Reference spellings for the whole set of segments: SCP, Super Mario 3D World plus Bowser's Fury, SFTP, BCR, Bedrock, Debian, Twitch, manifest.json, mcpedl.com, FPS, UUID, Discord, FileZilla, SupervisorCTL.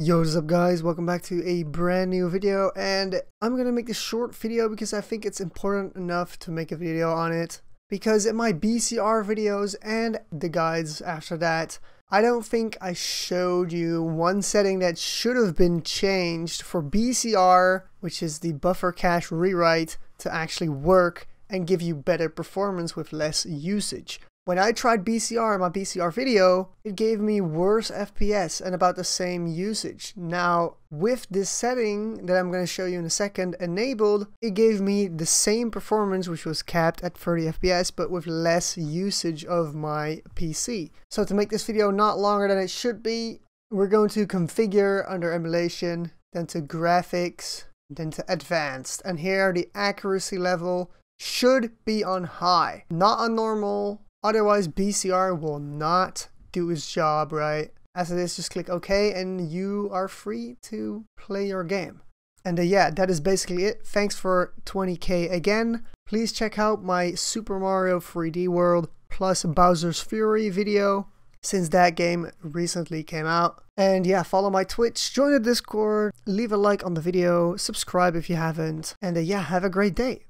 Yo, what's up guys, welcome back to a brand new video, and I'm gonna make this short video because I think it's important enough to make a video on it, because in my BCR videos and the guides after that, I don't think I showed you one setting that should have been changed for BCR, which is the buffer cache rewrite, to actually work and give you better performance with less usage. When I tried BCR in my BCR video, it gave me worse FPS and about the same usage. Now, with this setting that I'm going to show you in a second enabled, it gave me the same performance, which was capped at 30 FPS, but with less usage of my PC. So to make this video not longer than it should be, we're going to configure under emulation, then to graphics, then to advanced. And here the accuracy level should be on high, not on normal. Otherwise, BCR will not do its job right. As it is, just click OK and you are free to play your game. And yeah, that is basically it. Thanks for 20k again. Please check out my Super Mario 3D World plus Bowser's Fury video, since that game recently came out. And yeah, follow my Twitch, join the Discord, leave a like on the video, subscribe if you haven't. And yeah, have a great day.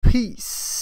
Peace.